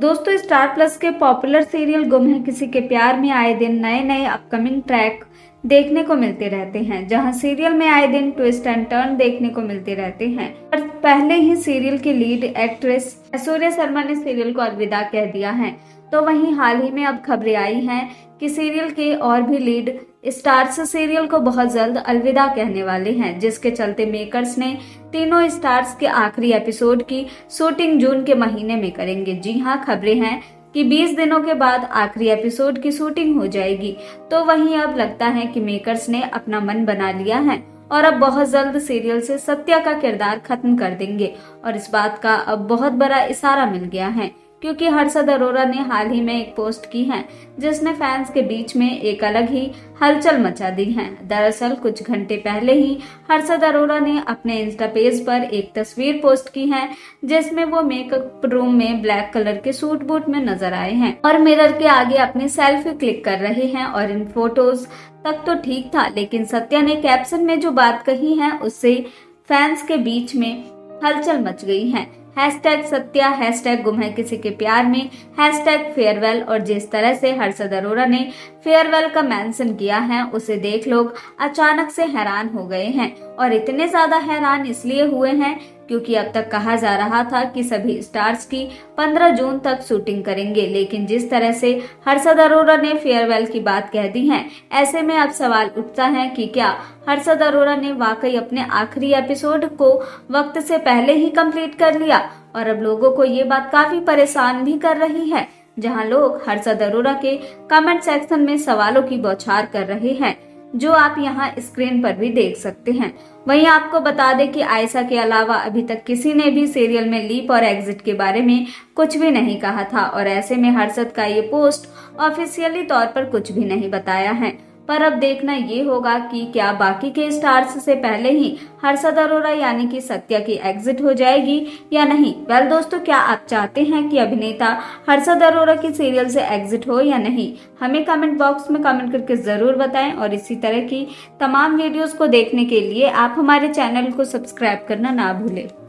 दोस्तों star plus के popular serial Ghum Hai किसी के प्यार में आए दिन नए नए अपकमिंग ट्रैक देखने को मिलते रहते हैं, जहां सीरियल में आए दिन ट्विस्ट एंड टर्न देखने को मिलते रहते हैं। पर पहले ही सीरियल की लीड एक्ट्रेस असूर्य शर्मा ने सीरियल को अलविदा कह दिया है, तो वहीं हाल ही में अब खबरें आई हैं कि सीरियल के और भी लीड स्टार्स सीरियल को बहुत जल्द अलविदा कहने वाले हैं, जिसके चलते मेकर्स ने तीनों स्टार्स के आखिरी एपिसोड की शूटिंग जून के महीने में करेंगे। जी हाँ, खबरें हैं कि 20 दिनों के बाद आखिरी एपिसोड की शूटिंग हो जाएगी। तो वहीं अब लगता है कि मेकर्स ने अपना मन बना लिया है और अब बहुत जल्द सीरियल से सत्या का किरदार खत्म कर देंगे और इस बात का अब बहुत बड़ा इशारा मिल गया है, क्योंकि हर्षद अरोरा ने हाल ही में एक पोस्ट की है जिसने फैंस के बीच में एक अलग ही हलचल मचा दी है। दरअसल कुछ घंटे पहले ही हर्षद अरोरा ने अपने इंस्टा पेज पर एक तस्वीर पोस्ट की है जिसमें वो मेकअप रूम में ब्लैक कलर के सूट बूट में नजर आए हैं और मिरर के आगे अपनी सेल्फी क्लिक कर रहे हैं। और इन फोटोज तक तो ठीक था, लेकिन सत्या ने कैप्शन में जो बात कही है उससे फैंस के बीच में हलचल मच गई है। हैशटैग सत्या, हैशटैग गुम है किसी के प्यार में, हैशटैग फेयरवेल। और जिस तरह से हर्षद अरोरा ने फेयरवेल का मेंशन किया है उसे देख लोग अचानक से हैरान हो गए हैं। और इतने ज्यादा हैरान इसलिए हुए हैं क्योंकि अब तक कहा जा रहा था कि सभी स्टार्स की 15 जून तक शूटिंग करेंगे, लेकिन जिस तरह से हर्षद अरोरा ने फेयरवेल की बात कह दी है, ऐसे में अब सवाल उठता है कि क्या हर्षद अरोरा ने वाकई अपने आखिरी एपिसोड को वक्त से पहले ही कंप्लीट कर लिया। और अब लोगों को ये बात काफी परेशान भी कर रही है, जहाँ लोग हर्षद अरोरा के कमेंट सेक्शन में सवालों की बौछार कर रहे हैं, जो आप यहाँ स्क्रीन पर भी देख सकते हैं। वहीं आपको बता दें कि आयशा के अलावा अभी तक किसी ने भी सीरियल में लीप और एग्जिट के बारे में कुछ भी नहीं कहा था और ऐसे में हर्षद का ये पोस्ट ऑफिशियली तौर पर कुछ भी नहीं बताया है। पर अब देखना ये होगा कि क्या बाकी के स्टार्स से पहले ही हर्षद अरोरा यानी कि सत्या की एग्जिट हो जाएगी या नहीं। वेल दोस्तों, क्या आप चाहते हैं कि अभिनेता हर्षद अरोरा की सीरियल से एग्जिट हो या नहीं? हमें कमेंट बॉक्स में कमेंट करके जरूर बताएं और इसी तरह की तमाम वीडियोस को देखने के लिए आप हमारे चैनल को सब्सक्राइब करना ना भूलें।